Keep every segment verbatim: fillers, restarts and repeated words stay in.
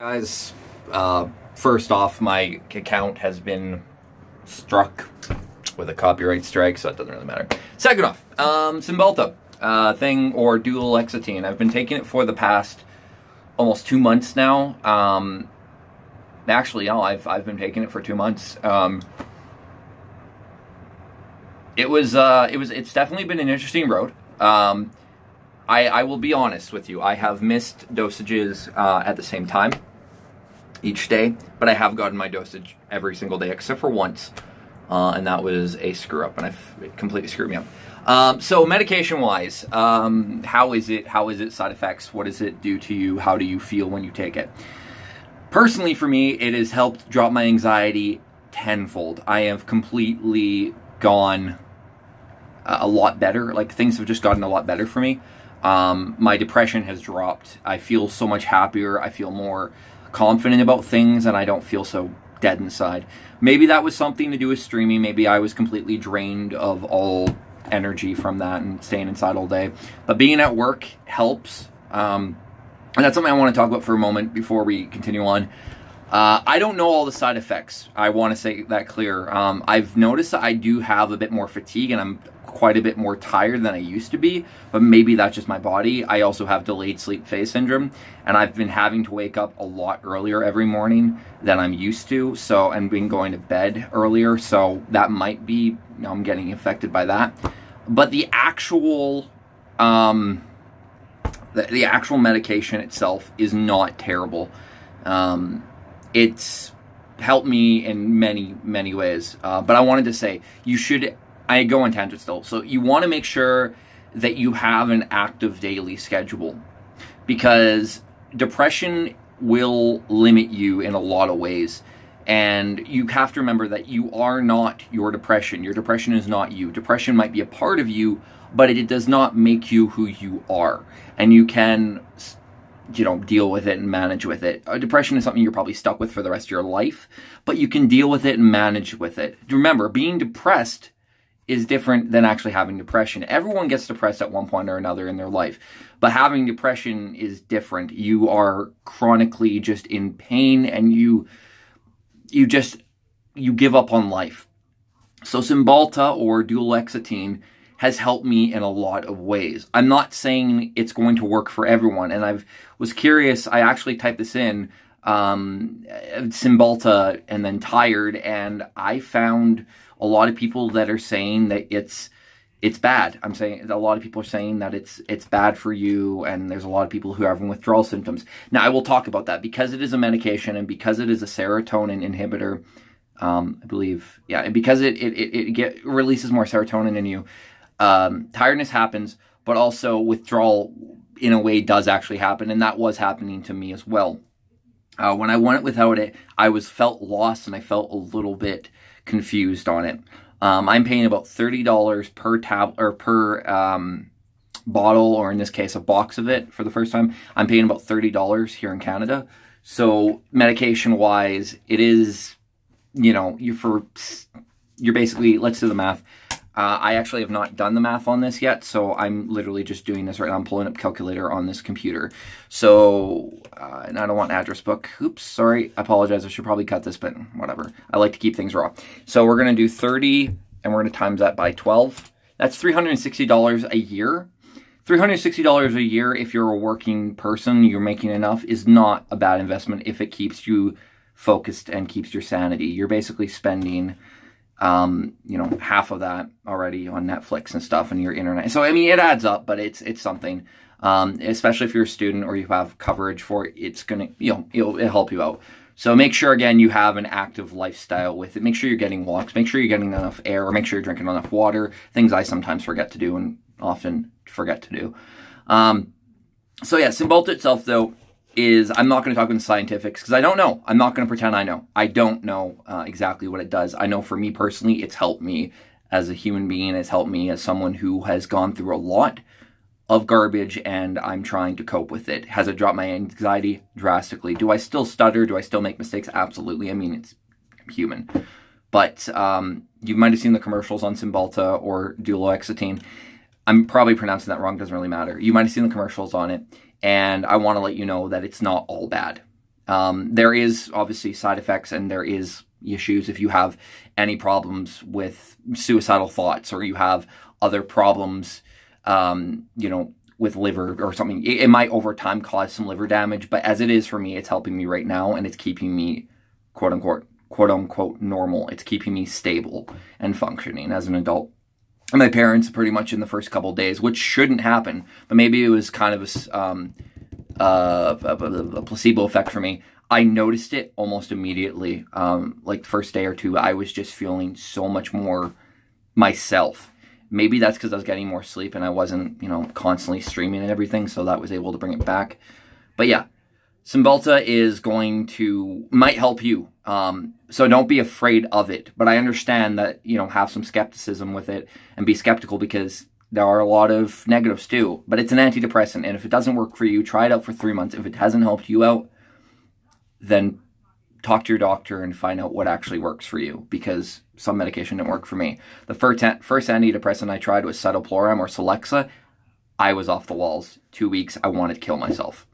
Guys, uh, first off, my account has been struck with a copyright strike, so it doesn't really matter. Second off, um, Cymbalta uh, thing, or Duloxetine. I've been taking it for the past almost two months now. Um, actually, no, I've, I've been taking it for two months. Um, it was, uh, it was, it's definitely been an interesting road. Um, I, I will be honest with you, I have missed dosages uh, at the same time each day, but I have gotten my dosage every single day except for once, uh, and that was a screw-up, and I've, it completely screwed me up. Um, so medication-wise, um, how is it, how is it side effects, what does it do to you, how do you feel when you take it? Personally for me, it has helped drop my anxiety tenfold. I have completely gone uh, a lot better, like things have just gotten a lot better for me. Um, my depression has dropped. I feel so much happier. I feel more confident about things, and I don't feel so dead inside. Maybe that was something to do with streaming. Maybe I was completely drained of all energy from that and staying inside all day. But being at work helps. Um, and that's something I want to talk about for a moment before we continue on. Uh, I don't know all the side effects. I want to say that clear. Um, I've noticed that I do have a bit more fatigue, and I'm quite a bit more tired than I used to be, but maybe that's just my body. I also have delayed sleep phase syndrome, and I've been having to wake up a lot earlier every morning than I'm used to, so, and been going to bed earlier, so that might be, you know, I'm getting affected by that. But the actual, um, the, the actual medication itself is not terrible. Um, it's helped me in many, many ways, uh, but I wanted to say, you should I go on tangent still. So you want to make sure that you have an active daily schedule, because depression will limit you in a lot of ways. And you have to remember that you are not your depression. Your depression is not you. Depression might be a part of you, but it does not make you who you are. And you can, you know, deal with it and manage with it. Depression is something you're probably stuck with for the rest of your life, but you can deal with it and manage with it. Remember, being depressed is different than actually having depression. Everyone gets depressed at one point or another in their life, but having depression is different. You are chronically just in pain, and you you just, you give up on life. So Cymbalta or Duloxetine has helped me in a lot of ways. I'm not saying it's going to work for everyone, and I was curious, I actually typed this in, um, Cymbalta and then tired, and I found a lot of people that are saying that it's it's bad. I'm saying a lot of people are saying that it's it's bad for you, and there's a lot of people who are having withdrawal symptoms. Now, I will talk about that because it is a medication, and because it is a serotonin inhibitor, um, I believe, yeah, and because it it it, it get, releases more serotonin in you, um, tiredness happens, but also withdrawal in a way does actually happen, and that was happening to me as well. Uh, when I went without it, I was felt lost, and I felt a little bit confused on it. Um, I'm paying about thirty dollars per tab or per um, bottle, or in this case, a box of it for the first time. I'm paying about thirty dollars here in Canada. So medication-wise, it is, you know, you're for you're basically. Let's do the math. Uh, I actually have not done the math on this yet, so I'm literally just doing this right now. I'm pulling up calculator on this computer. So, uh, and I don't want address book. Oops, sorry. I apologize. I should probably cut this, but whatever. I like to keep things raw. So we're going to do thirty, and we're going to times that by twelve. That's three hundred sixty dollars a year. three hundred sixty dollars a year, if you're a working person, you're making enough, is not a bad investment if it keeps you focused and keeps your sanity. You're basically spending um you know half of that already on Netflix and stuff and your internet, so I mean it adds up, but it's it's something, um especially if you're a student or you have coverage for it, it's gonna, you know, it'll, it'll help you out. So make sure again you have an active lifestyle with it. Make sure you're getting walks, make sure you're getting enough air, or make sure you're drinking enough water, things I sometimes forget to do and often forget to do. Um so yeah, Cymbalta itself though is, I'm not going to talk about the scientifics because I don't know. I'm not going to pretend I know. I don't know uh, exactly what it does. I know for me personally, it's helped me as a human being. It's helped me as someone who has gone through a lot of garbage, and I'm trying to cope with it. Has it dropped my anxiety? Drastically. Do I still stutter? Do I still make mistakes? Absolutely. I mean, it's I'm human. But um, you might have seen the commercials on Cymbalta or Duloxetine. I'm probably pronouncing that wrong. Doesn't really matter. You might have seen the commercials on it. And I want to let you know that it's not all bad. Um, there is obviously side effects, and there is issues if you have any problems with suicidal thoughts, or you have other problems, um, you know, with liver or something. It, it might over time cause some liver damage, but as it is for me, it's helping me right now, and it's keeping me quote unquote, quote unquote normal. It's keeping me stable and functioning as an adult. And my parents pretty much in the first couple of days, which shouldn't happen, but maybe it was kind of a, um, uh, a, a placebo effect for me. I noticed it almost immediately. Um, like the first day or two, I was just feeling so much more myself. Maybe that's because I was getting more sleep and I wasn't, you know, constantly streaming and everything, so that was able to bring it back. But yeah, Cymbalta is going to, might help you. Um, so don't be afraid of it. But I understand that, you know, have some skepticism with it and be skeptical, because there are a lot of negatives too. But it's an antidepressant, and if it doesn't work for you, try it out for three months. If it hasn't helped you out, then talk to your doctor and find out what actually works for you, because some medication didn't work for me. The first first antidepressant I tried was Citalopram or Celexa. I was off the walls. Two weeks, I wanted to kill myself.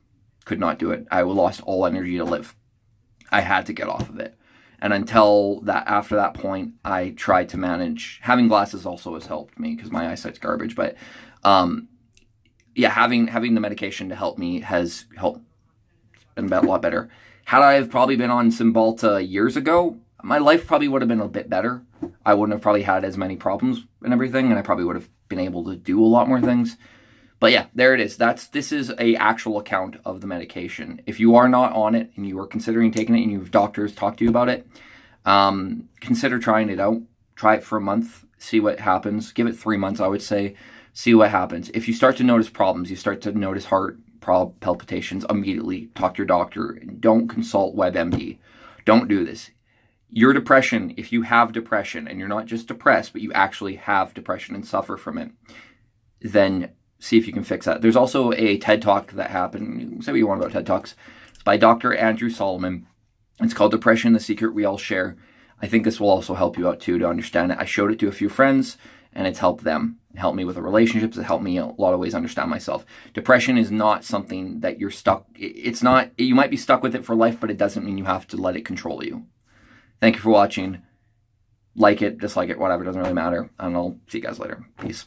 Could not do it. I lost all energy to live. I had to get off of it. And until that, after that point, I tried to manage. Having glasses also has helped me, because my eyesight's garbage. But um, yeah, having having the medication to help me has helped, been a lot better. Had I have probably been on Cymbalta years ago, my life probably would have been a bit better. I wouldn't have probably had as many problems and everything, and I probably would have been able to do a lot more things. But yeah, there it is. That's, this is a actual account of the medication. If you are not on it and you are considering taking it and you have doctors talk to you about it, um, consider trying it out. Try it for a month. See what happens. Give it three months, I would say. See what happens. If you start to notice problems, you start to notice heart palpitations, immediately talk to your doctor. Don't consult WebMD. Don't do this. Your depression, if you have depression, and you're not just depressed, but you actually have depression and suffer from it, then see if you can fix that. There's also a TED Talk that happened. Say what you want about TED Talks. It's by Doctor Andrew Solomon. It's called Depression, the Secret We All Share. I think this will also help you out too, to understand it. I showed it to a few friends, and it's helped them. It helped me with the relationships. It helped me in a lot of ways understand myself. Depression is not something that you're stuck. It's not, you might be stuck with it for life, but it doesn't mean you have to let it control you. Thank you for watching. Like it, dislike it, whatever. It doesn't really matter. And I'll see you guys later. Peace.